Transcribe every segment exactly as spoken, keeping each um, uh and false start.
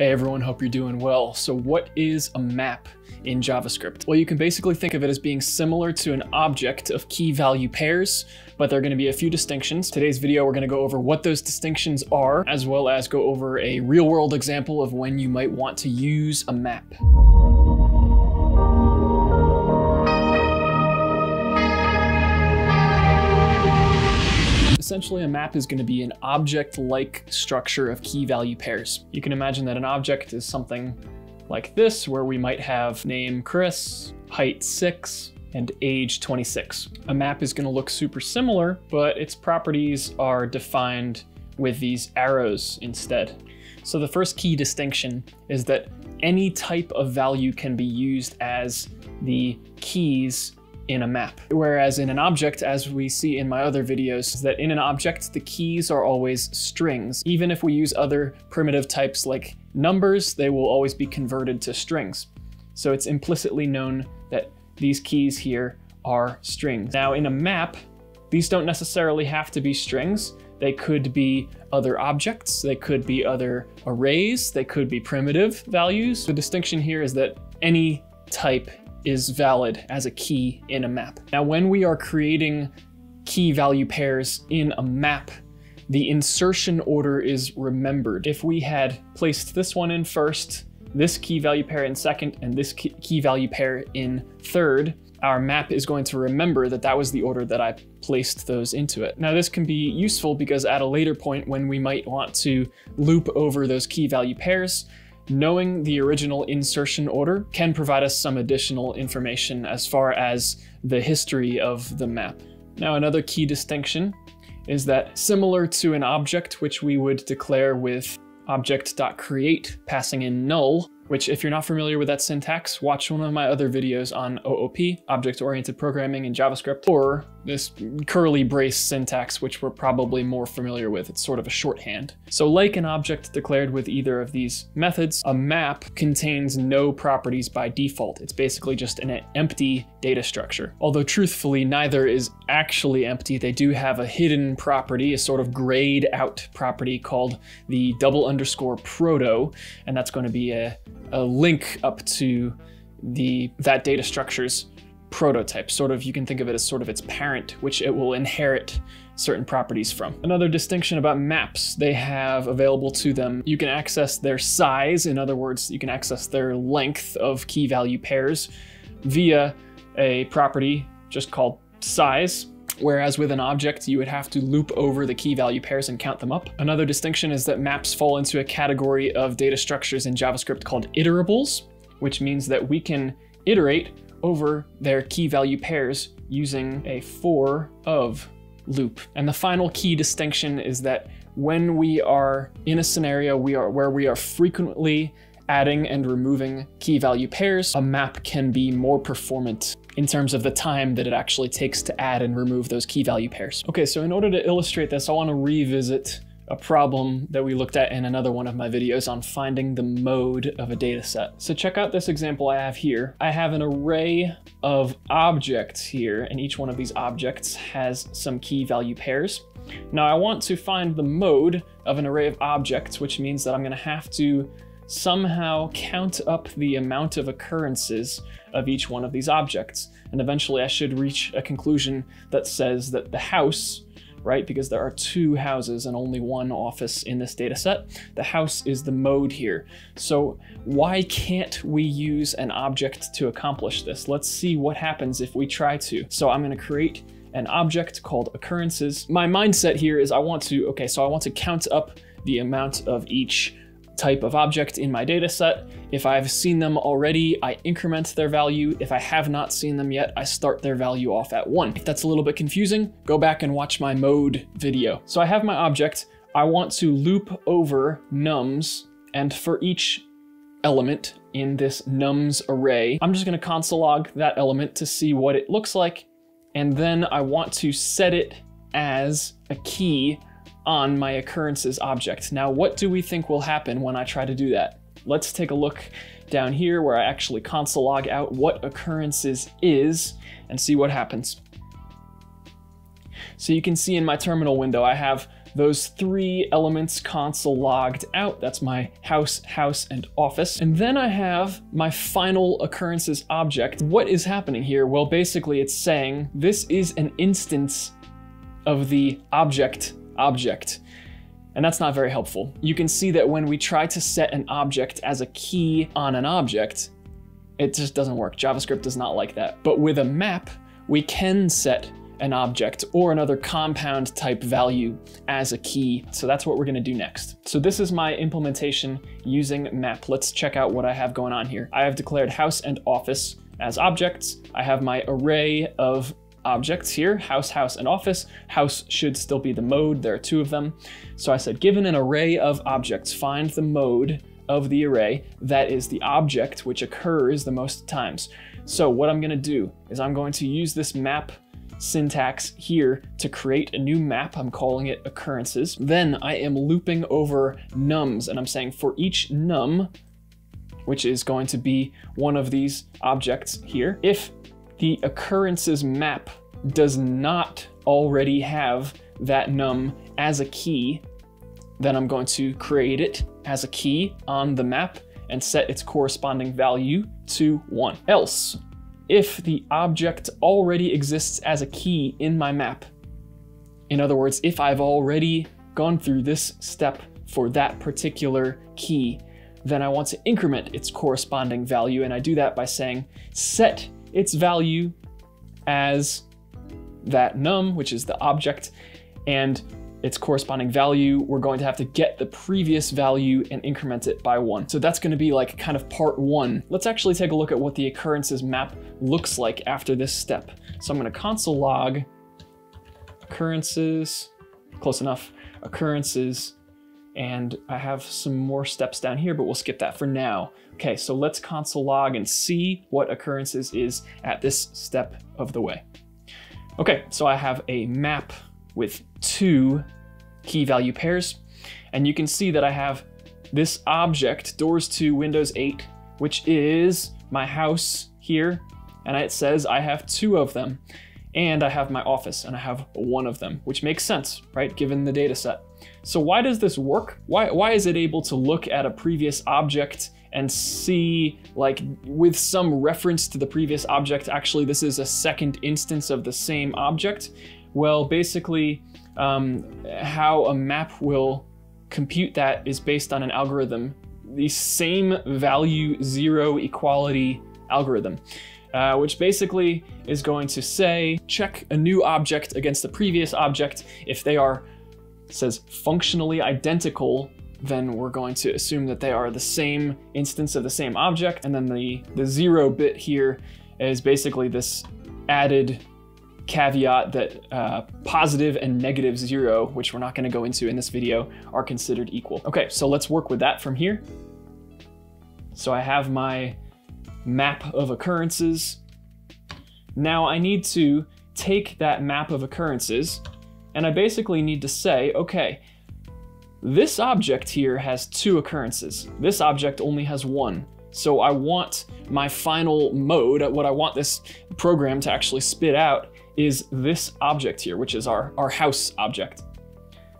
Hey everyone, hope you're doing well. So what is a map in JavaScript? Well, you can basically think of it as being similar to an object of key value pairs, but there are going to be a few distinctions. Today's video, we're going to go over what those distinctions are, as well as go over a real world example of when you might want to use a map. Essentially, a map is going to be an object-like structure of key value pairs. You can imagine that an object is something like this, where we might have name Chris, height six, and age twenty-six. A map is going to look super similar, but its properties are defined with these arrows instead. So the first key distinction is that any type of value can be used as the keys in a map. Whereas in an object, as we see in my other videos, is that in an object, the keys are always strings. Even if we use other primitive types like numbers, they will always be converted to strings. So it's implicitly known that these keys here are strings. Now in a map, these don't necessarily have to be strings. They could be other objects, they could be other arrays, they could be primitive values. The distinction here is that any type is valid as a key in a map. Now, when we are creating key value pairs in a map, the insertion order is remembered. If we had placed this one in first, this key value pair in second, and this key value pair in third, our map is going to remember that that was the order that I placed those into it. Now, this can be useful because at a later point when we might want to loop over those key value pairs, knowing the original insertion order can provide us some additional information as far as the history of the map. Now, another key distinction is that similar to an object, which we would declare with object.create passing in null, which if you're not familiar with that syntax, watch one of my other videos on O O P, object-oriented programming in JavaScript, or this curly brace syntax, which we're probably more familiar with. It's sort of a shorthand. So like an object declared with either of these methods, a map contains no properties by default. It's basically just an empty data structure. Although truthfully, neither is actually empty. They do have a hidden property, a sort of grayed out property called the double underscore proto, and that's going to be a a link up to the that data structure's prototype. Sort of, you can think of it as sort of its parent, which it will inherit certain properties from. Another distinction about maps, they have available to them, you can access their size. In other words, you can access their length of key value pairs via a property just called size. Whereas with an object, you would have to loop over the key value pairs and count them up. Another distinction is that maps fall into a category of data structures in JavaScript called iterables, which means that we can iterate over their key value pairs using a for of loop. And the final key distinction is that when we are in a scenario we are where we are frequently adding and removing key value pairs, a map can be more performant in terms of the time that it actually takes to add and remove those key value pairs. Okay, so in order to illustrate this, I want to revisit a problem that we looked at in another one of my videos on finding the mode of a data set. So check out this example I have here. I have an array of objects here, and each one of these objects has some key value pairs. Now I want to find the mode of an array of objects, which means that I'm going to have to somehow count up the amount of occurrences of each one of these objects. And eventually I should reach a conclusion that says that the house, right, because there are two houses and only one office in this data set, the house is the mode here. So why can't we use an object to accomplish this? Let's see what happens if we try to. So I'm going to create an object called occurrences. My mindset here is I want to, okay, so I want to count up the amount of each type of object in my data set. If I've seen them already, I increment their value. If I have not seen them yet, I start their value off at one. If that's a little bit confusing, go back and watch my mode video. So I have my object. I want to loop over nums, and for each element in this nums array, I'm just going to console log that element to see what it looks like. And then I want to set it as a key on my occurrences object. Now, what do we think will happen when I try to do that? Let's take a look down here where I actually console log out what occurrences is and see what happens. So you can see in my terminal window, I have those three elements console logged out. That's my house, house, and office. And then I have my final occurrences object. What is happening here? Well, basically it's saying this is an instance of the object object. And that's not very helpful. You can see that when we try to set an object as a key on an object, it just doesn't work. JavaScript does not like that. But with a map, we can set an object or another compound type value as a key. So that's what we're gonna do next. So this is my implementation using map. Let's check out what I have going on here. I have declared house and office as objects. I have my array of objects here, house, house, and office. House should still be the mode, there are two of them. So I said, given an array of objects, find the mode of the array, that is the object which occurs the most times. So what I'm gonna do is I'm going to use this map syntax here to create a new map. I'm calling it occurrences. Then I am looping over nums and I'm saying for each num, which is going to be one of these objects here, if the occurrences map does not already have that num as a key, then I'm going to create it as a key on the map and set its corresponding value to one. Else, if the object already exists as a key in my map, in other words, if I've already gone through this step for that particular key, then I want to increment its corresponding value. And I do that by saying set its value as that num, which is the object, and its corresponding value, we're going to have to get the previous value and increment it by one. So that's gonna be like kind of part one. Let's actually take a look at what the occurrences map looks like after this step. So I'm gonna console log occurrences, close enough, occurrences, and I have some more steps down here, but we'll skip that for now. Okay, so let's console log and see what occurrences is at this step of the way. Okay, so I have a map with two key value pairs. And you can see that I have this object, doors to Windows eight, which is my house here. And it says I have two of them. And I have my office and I have one of them, which makes sense, right? Given the data set. So why does this work? Why, why is it able to look at a previous object and see, like, with some reference to the previous object, actually this is a second instance of the same object? Well, basically, um, how a map will compute that is based on an algorithm, the same value zero equality algorithm, uh, which basically is going to say, check a new object against the previous object. If they are, it says, functionally identical, then we're going to assume that they are the same instance of the same object. And then the, the zero bit here is basically this added caveat that uh, positive and negative zero, which we're not going to go into in this video, are considered equal. Okay, so let's work with that from here. So I have my map of occurrences. Now I need to take that map of occurrences and I basically need to say, okay, this object here has two occurrences. This object only has one. So I want my final mode, what I want this program to actually spit out is this object here, which is our, our house object.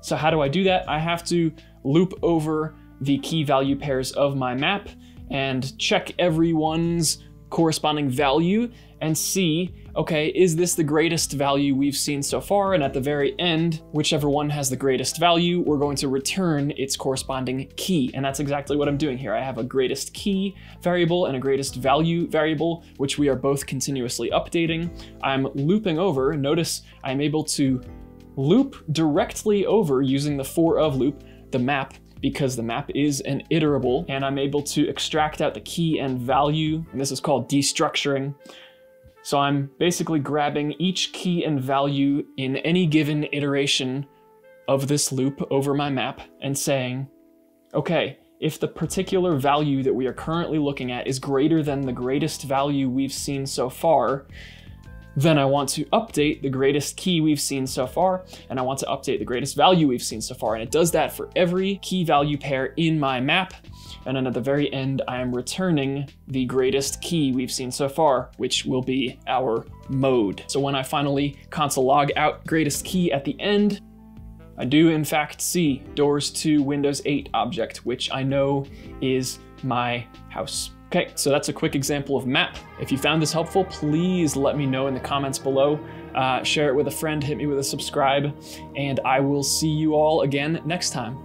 So how do I do that? I have to loop over the key value pairs of my map and check everyone's corresponding value and see, okay, is this the greatest value we've seen so far? And at the very end, whichever one has the greatest value, we're going to return its corresponding key. And that's exactly what I'm doing here. I have a greatest key variable and a greatest value variable, which we are both continuously updating. I'm looping over. Notice I'm able to loop directly over using the for of loop, the map, because the map is an iterable, and I'm able to extract out the key and value. And this is called destructuring. So I'm basically grabbing each key and value in any given iteration of this loop over my map and saying, okay, if the particular value that we are currently looking at is greater than the greatest value we've seen so far, then I want to update the greatest key we've seen so far, and I want to update the greatest value we've seen so far. And it does that for every key value pair in my map. And then at the very end, I am returning the greatest key we've seen so far, which will be our mode. So when I finally console log out greatest key at the end, I do in fact see doors to Windows eight object, which I know is my house. Okay, so that's a quick example of Map. If you found this helpful, please let me know in the comments below. Uh, share it with a friend, hit me with a subscribe, and I will see you all again next time.